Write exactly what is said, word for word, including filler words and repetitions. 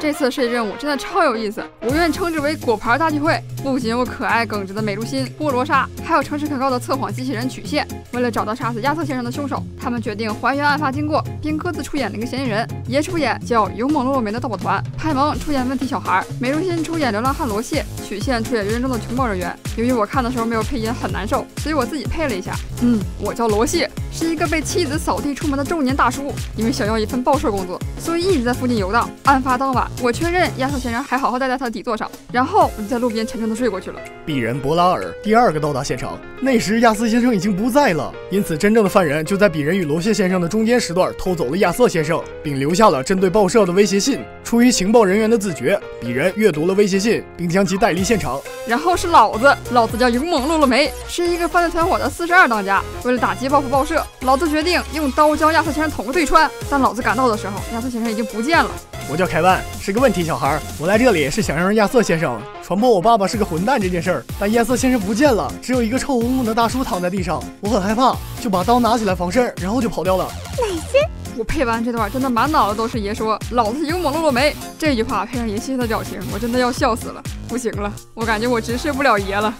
这次世界任务真的超有意思，我愿称之为果盘大聚会。不仅有可爱耿直的美露辛、菠萝莎，还有诚实可靠的测谎机器人曲线。为了找到杀死亚瑟先生的凶手，他们决定还原案发经过，并各自出演了一个嫌疑人。爷出演叫勇猛洛梅的盗宝团，派蒙出演问题小孩，美露辛出演流浪汉罗谢，曲线出演人人中的穷暴人员。由于我看的时候没有配音，很难受，所以我自己配了一下。嗯，我叫罗谢，是一个被妻子扫地出门的中年大叔，因为想要一份报社工作，所以一直在附近游荡。案发当晚， 我确认亚瑟先生还好好待在他的底座上，然后我就在路边沉沉的睡过去了。鄙人博拉尔第二个到达现场，那时亚瑟先生已经不在了，因此真正的犯人就在鄙人与罗谢先生的中间时段偷走了亚瑟先生，并留下了针对报社的威胁信。出于情报人员的自觉，鄙人阅读了威胁信，并将其带离现场。然后是老子，老子叫勇猛洛洛梅，是一个犯罪团伙的四十二当家。为了打击报复报社，老子决定用刀将亚瑟先生捅个对穿。但老子赶到的时候，亚瑟先生已经不见了。 我叫凯万，是个问题小孩。我来这里是想让亚瑟先生传播我爸爸是个混蛋这件事儿，但亚瑟先生不见了，只有一个臭烘烘的大叔躺在地上，我很害怕，就把刀拿起来防身，然后就跑掉了。哪些？我配完这段真的满脑子都是爷说老子勇猛洛洛梅这句话，配上爷现在的表情，我真的要笑死了。不行了，我感觉我直视不了爷了。